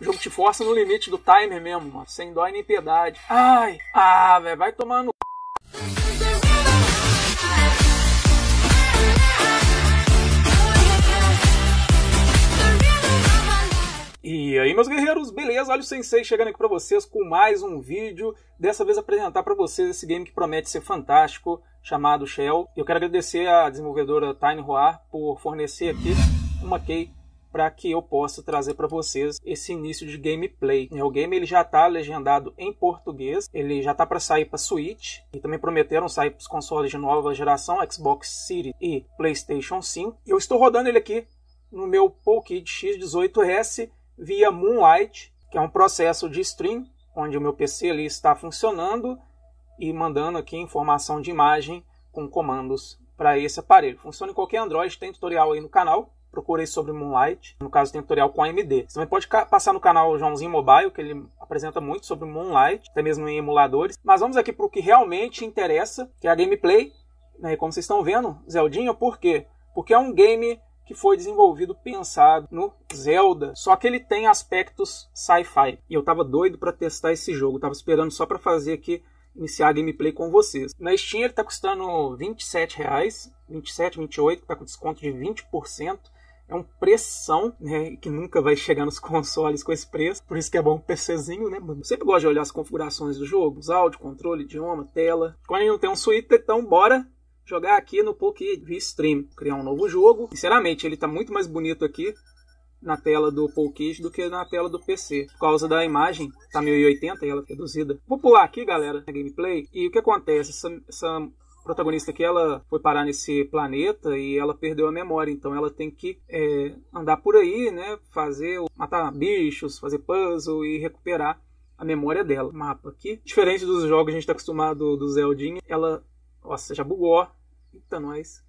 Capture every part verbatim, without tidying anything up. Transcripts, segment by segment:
O jogo te força no limite do timer mesmo, mano, sem dó e nem piedade. Ai, ah, velho, vai tomar no... E aí, meus guerreiros, beleza? Olha o Sensei chegando aqui pra vocês com mais um vídeo. Dessa vez apresentar pra vocês esse game que promete ser fantástico, chamado X E L. Eu quero agradecer à desenvolvedora Tiny Roar por fornecer aqui uma key para que eu possa trazer para vocês esse início de gameplay. O game ele já está legendado em português, ele já está para sair para Switch, e também prometeram sair para os consoles de nova geração, Xbox Series e PlayStation cinco. Eu estou rodando ele aqui no meu Powkiddy X dezoito S via Moonlight, que é um processo de stream, onde o meu P C ali está funcionando e mandando aqui informação de imagem com comandos para esse aparelho. Funciona em qualquer Android, tem tutorial aí no canal. Procurei sobre Moonlight, no caso tem tutorial com A M D. Você também pode passar no canal Joãozinho Mobile, que ele apresenta muito sobre Moonlight, até mesmo em emuladores. Mas vamos aqui para o que realmente interessa, que é a gameplay, né? Como vocês estão vendo, Zeldinha, por quê? Porque é um game que foi desenvolvido pensado no Zelda, só que ele tem aspectos sci-fi. E eu tava doido para testar esse jogo, eu tava esperando só para fazer aqui, iniciar a gameplay com vocês. Na Steam ele tá custando vinte e sete reais, vinte e sete, vinte e oito, tá com desconto de vinte por cento. É um preção, né, que nunca vai chegar nos consoles com esse preço. Por isso que é bom um PCzinho, né, mano? Eu sempre gosto de olhar as configurações do jogo, os áudio, controle, idioma, tela. Quando a gente não tem um Switch, então bora jogar aqui no Powkiddy Stream. Criar um novo jogo. Sinceramente, ele tá muito mais bonito aqui na tela do Powkiddy do que na tela do P C. Por causa da imagem, tá mil e oitenta e ela é reduzida. Vou pular aqui, galera, a gameplay. E o que acontece? Essa... essa protagonista que ela foi parar nesse planeta e ela perdeu a memória, então ela tem que é, andar por aí, né, fazer, matar bichos, fazer puzzle e recuperar a memória dela. Mapa aqui, diferente dos jogos que a gente está acostumado do Zeldinha, ela, nossa, já bugou, eita nós,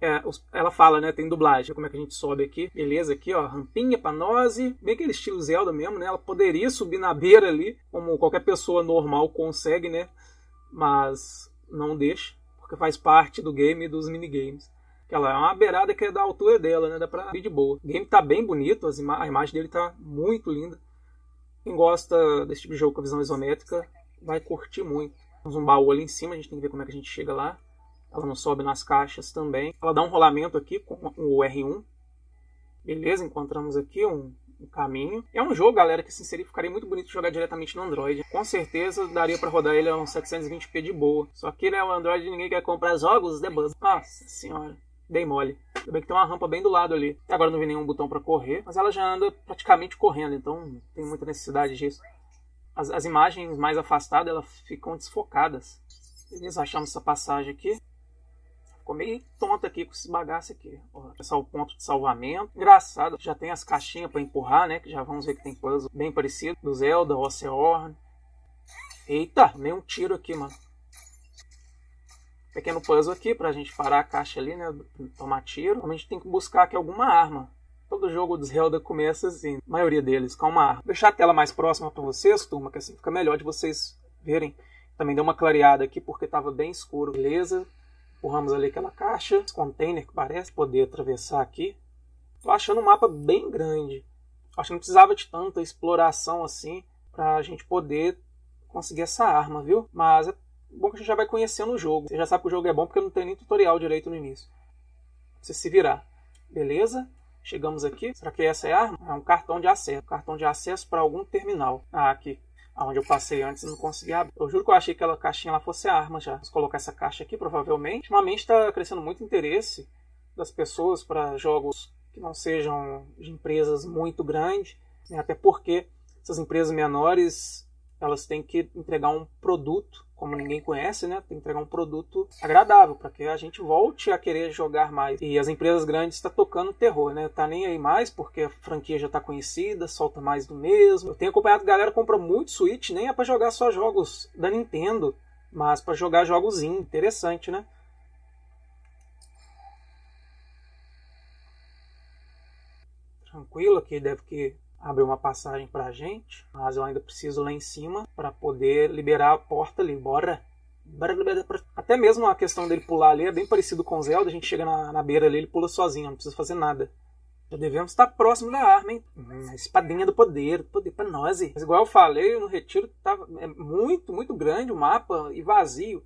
é, ela fala, né, tem dublagem, como é que a gente sobe aqui, beleza, aqui ó, rampinha pra nós, bem aquele estilo Zelda mesmo, né, ela poderia subir na beira ali, como qualquer pessoa normal consegue, né, mas não deixa, que faz parte do game e dos minigames. Ela é uma beirada que é da altura dela, né? Dá pra ir de boa. O game tá bem bonito, as ima a imagem dele tá muito linda. Quem gosta desse tipo de jogo com a visão isométrica vai curtir muito. Temos um baú ali em cima, a gente tem que ver como é que a gente chega lá. Ela não sobe nas caixas também. Ela dá um rolamento aqui com o R um. Beleza, encontramos aqui um, um caminho. É um jogo, galera, que sinceramente ficaria muito bonito jogar diretamente no Android. Com certeza daria pra rodar ele a uns setecentos e vinte p de boa. Só que, né, o Android ninguém quer comprar jogos, de buzz. Nossa senhora, dei mole. Ainda bem que tem uma rampa bem do lado ali. Até agora não vi nenhum botão pra correr, mas ela já anda praticamente correndo, então não tem muita necessidade disso. As, as imagens mais afastadas, elas ficam desfocadas. Beleza, achamos essa passagem aqui. Ficou meio tonta aqui com esse bagaço aqui. Ó, esse é o ponto de salvamento. Engraçado, já tem as caixinhas para empurrar, né? Que já vamos ver que tem puzzle bem parecido. Do Zelda, Oceorn. Eita, meio um tiro aqui, mano. Pequeno puzzle aqui pra gente parar a caixa ali, né? Tomar tiro. A gente tem que buscar aqui alguma arma. Todo jogo do Zelda começa assim. A maioria deles, com uma arma. Vou deixar a tela mais próxima para vocês, turma, que assim fica melhor de vocês verem. Também deu uma clareada aqui porque tava bem escuro. Beleza. Empurramos ali aquela caixa, esse container que parece poder atravessar aqui. Tô achando um mapa bem grande. Acho que não precisava de tanta exploração assim pra gente poder conseguir essa arma, viu? Mas é bom que a gente já vai conhecendo o jogo. Você já sabe que o jogo é bom porque não tem nem tutorial direito no início. Você se virar. Beleza? Chegamos aqui. Será que essa é a arma? É um cartão de acesso. Cartão de acesso para algum terminal. Ah, aqui. Onde eu passei antes e não consegui abrir. Eu juro que eu achei que aquela caixinha lá fosse a arma já. Vamos colocar essa caixa aqui, provavelmente. Ultimamente está crescendo muito interesse das pessoas para jogos que não sejam de empresas muito grandes, né? Até porque essas empresas menores, elas têm que entregar um produto, como ninguém conhece, né? Tem que entregar um produto agradável para que a gente volte a querer jogar mais. E as empresas grandes estão tocando terror, né? Tá nem aí mais porque a franquia já está conhecida, solta mais do mesmo. Eu tenho acompanhado que a galera compra muito Switch, nem é para jogar só jogos da Nintendo, mas para jogar jogos indie. Interessante, né? Tranquilo, aqui deve que abriu uma passagem pra gente, mas eu ainda preciso lá em cima para poder liberar a porta ali. Bora! Até mesmo a questão dele pular ali é bem parecido com o Zelda. A gente chega na, na beira ali, ele pula sozinho, não precisa fazer nada. Já devemos estar próximo da arma, hein? Hum, espadinha do poder, poder pra nós. Mas igual eu falei, no retiro tava, é muito, muito grande o mapa e vazio.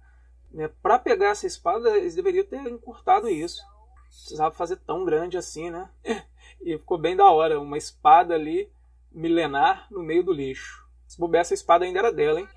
É, pra pegar essa espada, eles deveriam ter encurtado isso. Precisava fazer tão grande assim, né? E ficou bem da hora. Uma espada ali, milenar, no meio do lixo. Se bobear, essa espada ainda era dela, hein?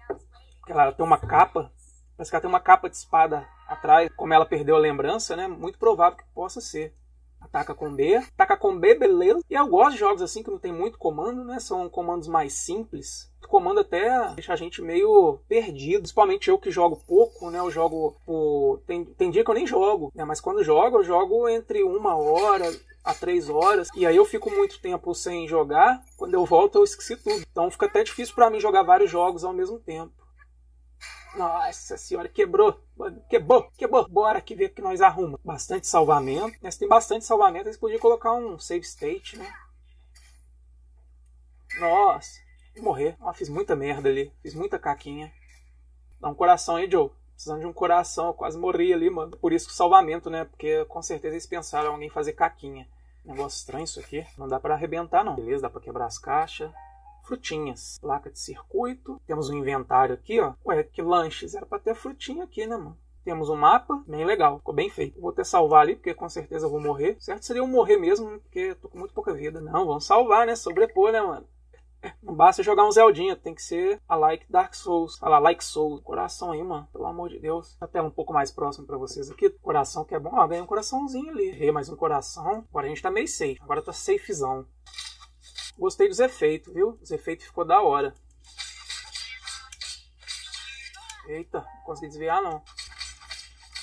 Porque ela tem uma capa. Parece que ela tem uma capa de espada atrás. Como ela perdeu a lembrança, né? Muito provável que possa ser. Ataca com B. Ataca com B, beleza. E eu gosto de jogos assim que não tem muito comando, né? São comandos mais simples. O comando até deixa a gente meio perdido. Principalmente eu que jogo pouco, né? Eu jogo... Por... Tem, tem dia que eu nem jogo, né? Mas quando eu jogo, eu jogo entre uma hora a três horas. E aí eu fico muito tempo sem jogar. Quando eu volto, eu esqueci tudo. Então fica até difícil pra mim jogar vários jogos ao mesmo tempo. Nossa senhora, quebrou, quebrou, quebrou. Bora que ver que nós arruma. Bastante salvamento. Se tem bastante salvamento, eles podiam colocar um save state, né? Nossa, vou morrer. Oh, fiz muita merda ali, fiz muita caquinha. Dá um coração aí, Joe. Precisando de um coração, eu quase morri ali, mano. Por isso que o salvamento, né? Porque com certeza eles pensaram em alguém fazer caquinha. Negócio estranho isso aqui. Não dá pra arrebentar, não. Beleza, dá pra quebrar as caixas. Frutinhas, placa de circuito, temos um inventário aqui, ó. Ué, que lanches, era pra ter frutinha aqui, né, mano? Temos um mapa, bem legal, ficou bem feito. Vou até salvar ali, porque com certeza eu vou morrer. Certo seria eu morrer mesmo, porque eu tô com muito pouca vida. Não, vamos salvar, né, sobrepor, né, mano? Não basta jogar um Zeldinha, tem que ser a like Dark Souls. Olha lá, like Souls. Coração aí, mano, pelo amor de Deus. A tela um pouco mais próximo pra vocês aqui. Coração que é bom, ó, ganha um coraçãozinho ali. Errei mais um coração. Agora a gente tá meio safe, agora tá safezão. Gostei dos efeitos, viu? Os efeitos ficou da hora. Eita, não consegui desviar, não.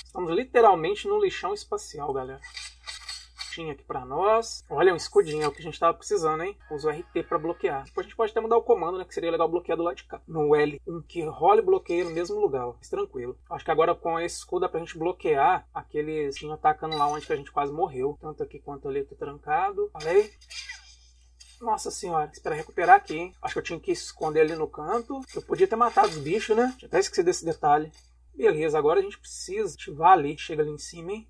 Estamos literalmente no lixão espacial, galera. Tinha aqui pra nós. Olha, um escudinho, é o que a gente tava precisando, hein? Usa o R T pra bloquear. Depois a gente pode até mudar o comando, né? Que seria legal bloquear do lado de cá. No L, um que rola e bloqueia no mesmo lugar, ó. Mas tranquilo. Acho que agora com esse escudo dá pra gente bloquear aqueles que atacando lá onde que a gente quase morreu. Tanto aqui quanto ali, tô trancado. Falei. Nossa senhora, espera recuperar aqui, hein? Acho que eu tinha que esconder ali no canto. Eu podia ter matado os bichos, né? Até esqueci desse detalhe. Beleza, agora a gente precisa ativar ali. Chega ali em cima, hein?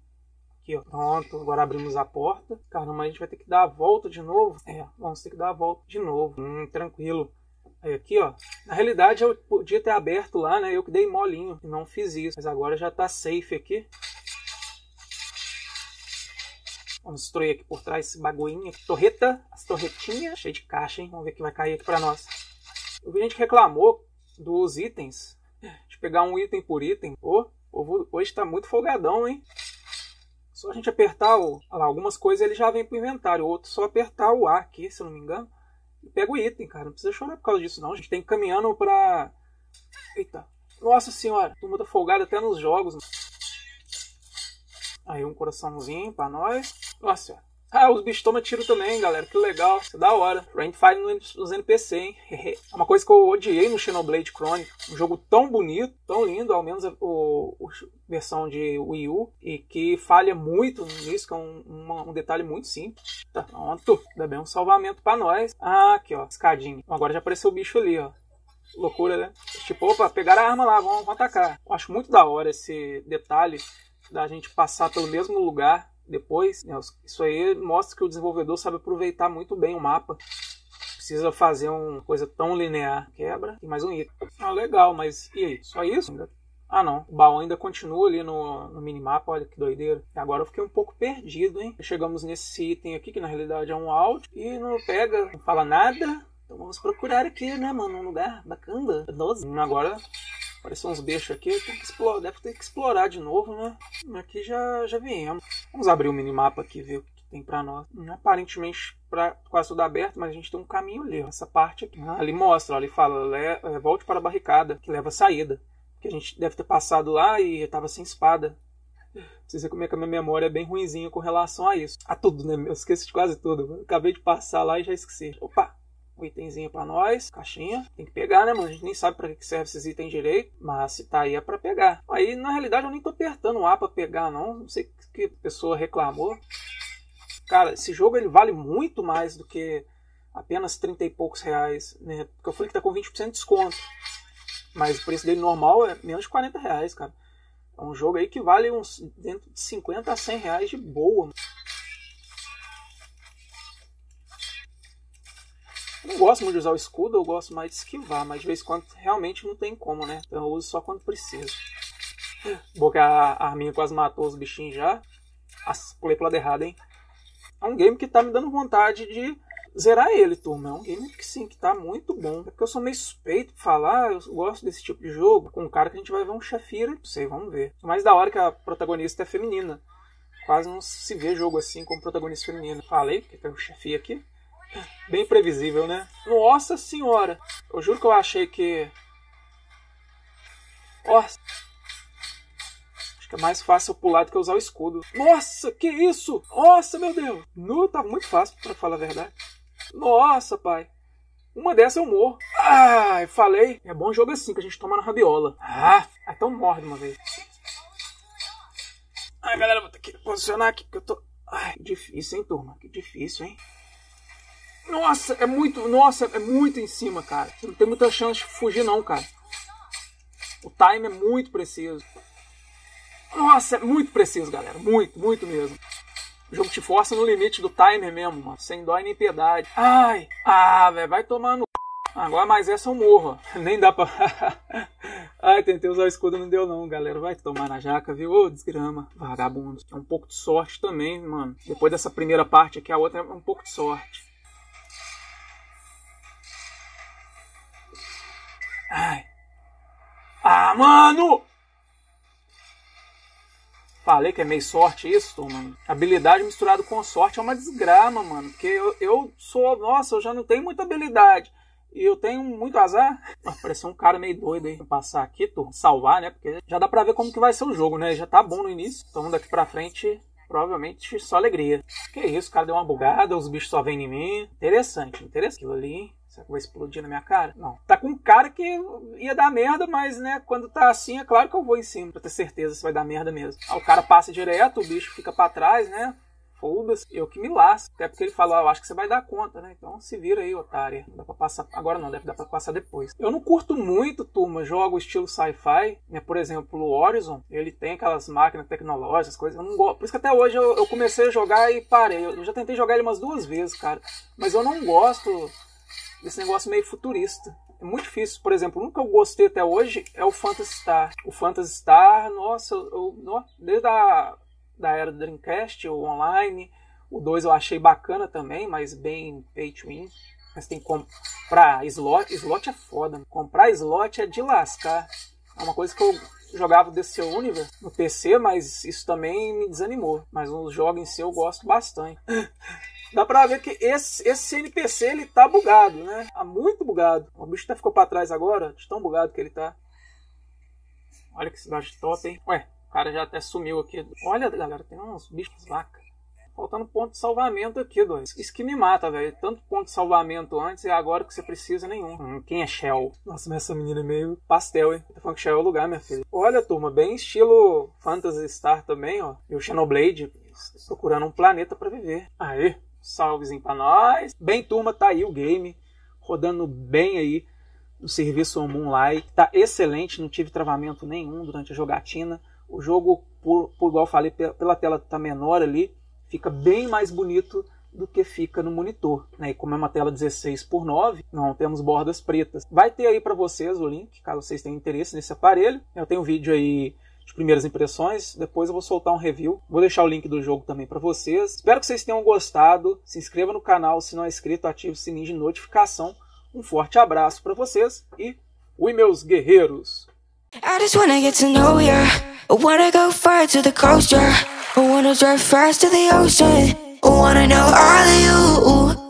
Aqui, ó. Pronto, agora abrimos a porta. Caramba, a gente vai ter que dar a volta de novo. É, vamos ter que dar a volta de novo. Hum, tranquilo. Aí aqui, ó. Na realidade, eu podia ter aberto lá, né? Eu que dei molinho e não fiz isso. Mas agora já tá safe aqui. Vamos destruir aqui por trás esse bagulhinho aqui. Torreta, as torretinhas. Cheio de caixa, hein? Vamos ver o que vai cair aqui pra nós. Eu vi gente que reclamou dos itens. De pegar um item por item. Pô, oh, hoje tá muito folgadão, hein? Só a gente apertar o... Olha lá, algumas coisas ele já vem pro inventário. Outro só apertar o A aqui, se eu não me engano. E pega o item, cara. Não precisa chorar por causa disso, não. A gente tem que ir caminhando pra... Eita. Nossa senhora. A turma tá folgada até nos jogos. Aí um coraçãozinho pra nós. Nossa, ah, os bichos tomam tiro também, galera. Que legal, isso é da hora. Rainfire nos N P C, hein? É uma coisa que eu odiei no Xenoblade Chronicles. Um jogo tão bonito, tão lindo, ao menos a, o, a versão de Wii U. E que falha muito nisso, que é um, uma, um detalhe muito simples. Tá pronto. Ainda bem um salvamento pra nós. Ah, aqui, ó. Escadinha. Agora já apareceu o bicho ali, ó. Loucura, né? Tipo, opa, pegaram a arma lá, vamos, vamos atacar. Eu acho muito da hora esse detalhe da gente passar pelo mesmo lugar. Depois, né, isso aí mostra que o desenvolvedor sabe aproveitar muito bem o mapa. Precisa fazer uma coisa tão linear. Quebra e mais um item. Ah, legal, mas e aí? Só isso? Ah, não. O baú ainda continua ali no, no minimapa. Olha que doideira. E agora eu fiquei um pouco perdido, hein? Chegamos nesse item aqui, que na realidade é um áudio. E não pega, não fala nada. Então vamos procurar aqui, né, mano? Um lugar bacana. doze. Agora... Apareceu uns bichos aqui, tem que explorar, deve ter que explorar de novo, né? Aqui já, já viemos. Vamos abrir o minimapa aqui e ver o que tem pra nós. Aparentemente, pra quase tudo aberto, mas a gente tem um caminho ali, ó, essa parte aqui. Ah, ali mostra, ó, ali fala, é, volte para a barricada, que leva a saída. Porque a gente deve ter passado lá e já tava sem espada. Precisa comer que a minha memória é bem ruinzinha com relação a isso. A tudo, né? Eu esqueço de quase tudo. Eu acabei de passar lá e já esqueci. Opa! Um itemzinho pra nós, caixinha. Tem que pegar, né, mano? A gente nem sabe pra que serve esses itens direito, mas se tá aí é pra pegar. Aí, na realidade, eu nem tô apertando o A pra pegar, não. Não sei que pessoa reclamou. Cara, esse jogo, ele vale muito mais do que apenas trinta e poucos reais, né? Porque eu falei que tá com vinte por cento de desconto. Mas o preço dele normal é menos de quarenta reais, cara. É um jogo aí que vale uns dentro de cinquenta a cem reais de boa, mano. Eu gosto muito de usar o escudo, eu gosto mais de esquivar, mas de vez em quando realmente não tem como, né? Então eu uso só quando preciso. Porque a arminha quase matou os bichinhos já. Nossa, pulei pro lado errado, hein? É um game que tá me dando vontade de zerar ele, turma. É um game que sim, que tá muito bom. É porque eu sou meio suspeito pra falar, eu gosto desse tipo de jogo. Com um cara que a gente vai ver um chefira, não sei, vamos ver. O mais da hora é que a protagonista é feminina. Quase não se vê jogo assim como protagonista feminina. Falei, porque tem um chefia aqui. Bem previsível, né? Nossa senhora! Eu juro que eu achei que... Nossa! Acho que é mais fácil eu pular do que usar o escudo. Nossa, que isso? Nossa, meu Deus! Nu, tá muito fácil, pra falar a verdade. Nossa, pai! Uma dessa eu morro. Ai, falei! É bom jogo assim, que a gente toma na rabiola. Ah, então morde uma vez. Ai, galera, vou ter que posicionar aqui, porque eu tô... Ai, que difícil, hein, turma? Que difícil, hein? Nossa, é muito... Nossa, é muito em cima, cara. Não tem muita chance de fugir, não, cara. O time é muito preciso. Nossa, é muito preciso, galera. Muito, muito mesmo. O jogo te força no limite do timer mesmo, mano. Sem dó e nem piedade. Ai! Ah, velho, vai tomar no... Agora mais essa eu morro. Nem dá pra... Ai, tentei usar o escudo, não deu não, galera. Vai tomar na jaca, viu? Ô, desgrama. Vagabundo. É um pouco de sorte também, mano. Depois dessa primeira parte aqui, a outra é um pouco de sorte. Ai. Ah, mano! Falei que é meio sorte isso, mano. Habilidade misturada com sorte é uma desgrama, mano. Porque eu, eu sou... Nossa, eu já não tenho muita habilidade. E eu tenho muito azar. Pareceu um cara meio doido, hein? Vou passar aqui, turma. Salvar, né? Porque já dá pra ver como que vai ser o jogo, né? Já tá bom no início. Então daqui pra frente, provavelmente, só alegria. Que isso, o cara deu uma bugada. Os bichos só vêm em mim. Interessante, interessante. Aquilo ali, hein? Será que vai explodir na minha cara? Não. Tá com um cara que ia dar merda, mas, né, quando tá assim, é claro que eu vou em cima. Pra ter certeza se vai dar merda mesmo. Ah, o cara passa direto, o bicho fica pra trás, né? Foda-se, eu que me lasco. Até porque ele falou, ah, eu acho que você vai dar conta, né? Então se vira aí, otária. Não dá pra passar... Agora não, deve dar pra passar depois. Eu não curto muito, turma, jogo estilo sci-fi, né? Por exemplo, o Horizon, ele tem aquelas máquinas tecnológicas, coisas... Eu não gosto. Por isso que até hoje eu, eu comecei a jogar e parei. Eu já tentei jogar ele umas duas vezes, cara. Mas eu não gosto desse negócio meio futurista. É muito difícil. Por exemplo, o único que eu gostei até hoje é o Phantasy Star. O Phantasy Star, nossa, eu, eu, desde a... da era do Dreamcast, o online, o dois eu achei bacana também, mas bem pay to win. Mas tem que comprar slot, slot é foda, comprar slot é de lascar. É uma coisa que eu jogava desse universo no P C, mas isso também me desanimou. Mas os jogos em si eu gosto bastante. Dá pra ver que esse, esse N P C ele tá bugado, né? Tá muito bugado. O bicho até ficou pra trás agora, de tão bugado que ele tá. Olha que cidade top, hein? Ué. O cara já até sumiu aqui. Olha, galera, tem uns bichos vaca. Faltando ponto de salvamento aqui, dois. Isso que me mata, velho. Tanto ponto de salvamento antes e agora que você precisa nenhum. Hum, quem é Shell? Nossa, mas essa menina é meio pastel, hein? Tá falando que Shell é o lugar, minha filha. Olha, turma, bem estilo Phantasy Star também, ó. E o Xenoblade procurando um planeta pra viver. Aê, salvezinho pra nós. Bem, turma, tá aí o game. Rodando bem aí no serviço Moonlight. Tá excelente, não tive travamento nenhum durante a jogatina. O jogo, por, por igual eu falei, pela tela tá menor ali, fica bem mais bonito do que fica no monitor, né? E como é uma tela dezesseis por nove, não temos bordas pretas. Vai ter aí para vocês o link, caso vocês tenham interesse nesse aparelho. Eu tenho um vídeo aí de primeiras impressões, depois eu vou soltar um review. Vou deixar o link do jogo também para vocês. Espero que vocês tenham gostado. Se inscreva no canal, se não é inscrito, ative o sininho de notificação. Um forte abraço para vocês e fui, meus guerreiros! I just wanna get to know ya. I wanna go far to the coast, yeah. I wanna drive fast to the ocean. I wanna know all of you.